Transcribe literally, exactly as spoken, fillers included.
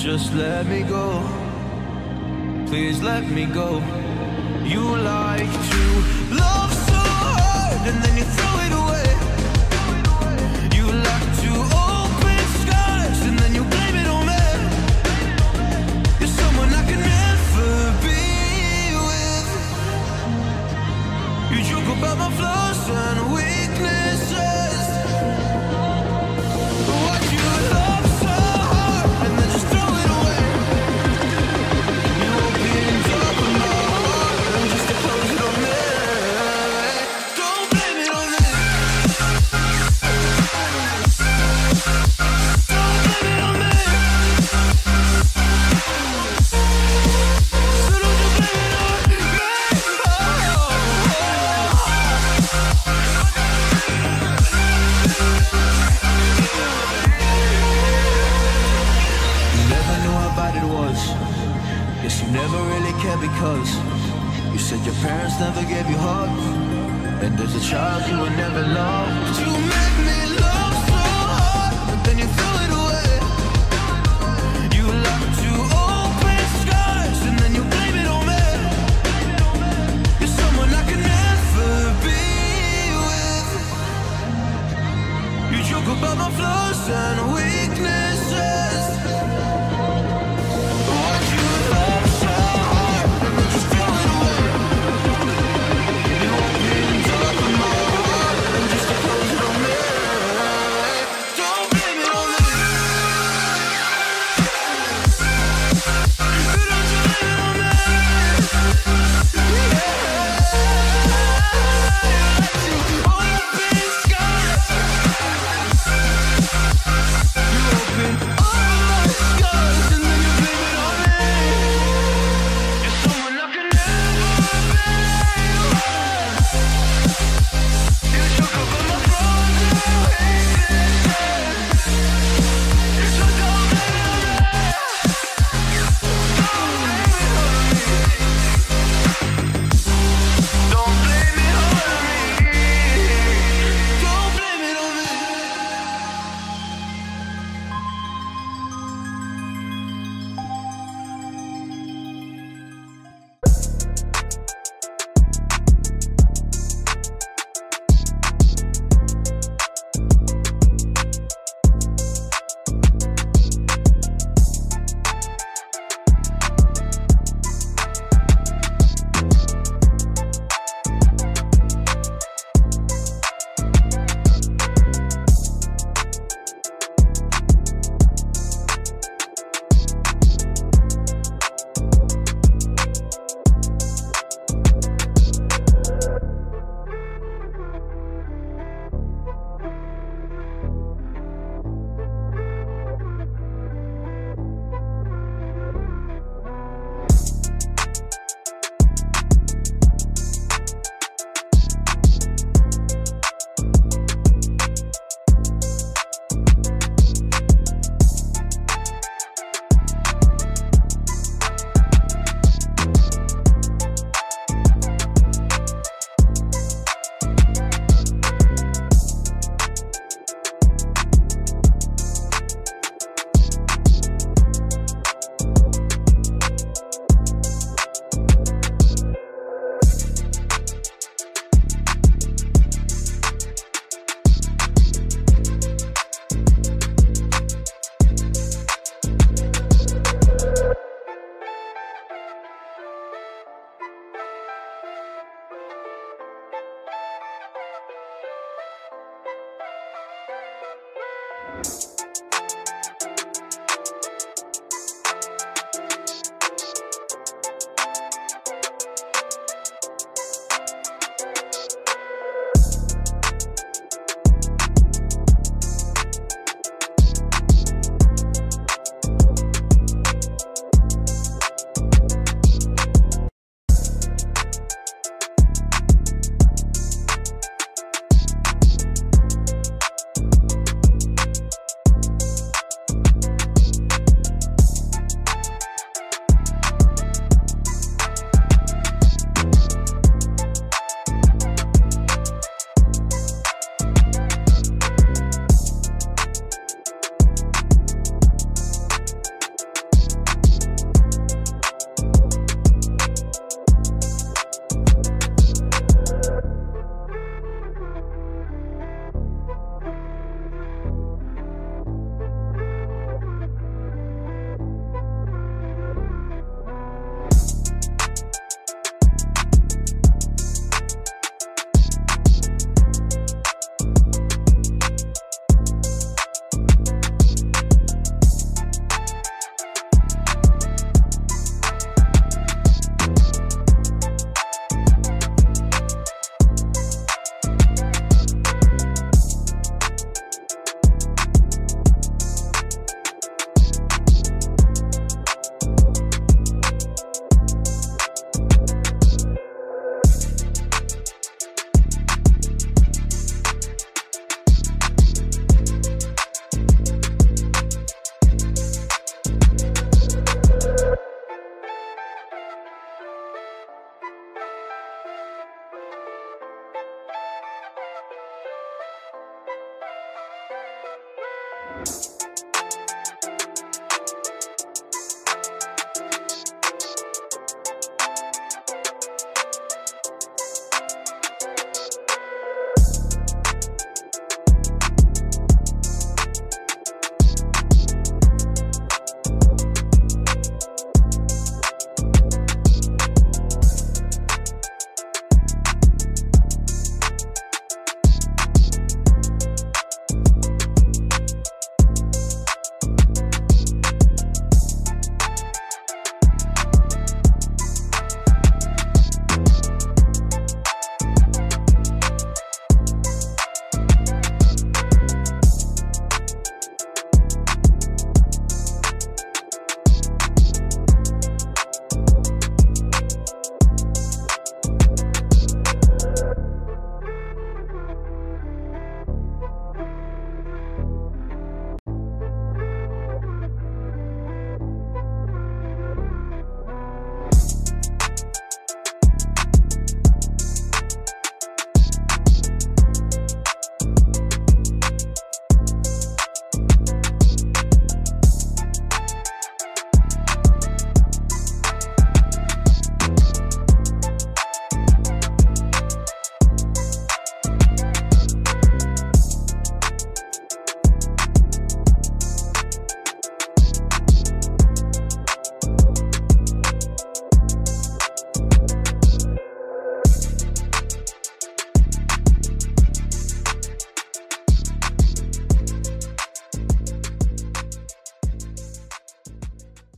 Just let me go, please let me go. You like to love so hard and then you throw it away. You like to open skies and then you blame it on me. You're someone I can never be with. You joke about my flaws and weaknesses. What you love so hard and then just throw it away. You opened up my heart and just to close it on me. Don't blame it on me. Don't blame it on me. So don't you blame it on me. Yes, you never really cared because you said your parents never gave you hugs, and as a child you were never loved. You make me love so hard, but then you throw it away. You like to open skies and then you blame it on me. You're someone I can never be with. You joke about my flaws and weaknesses. you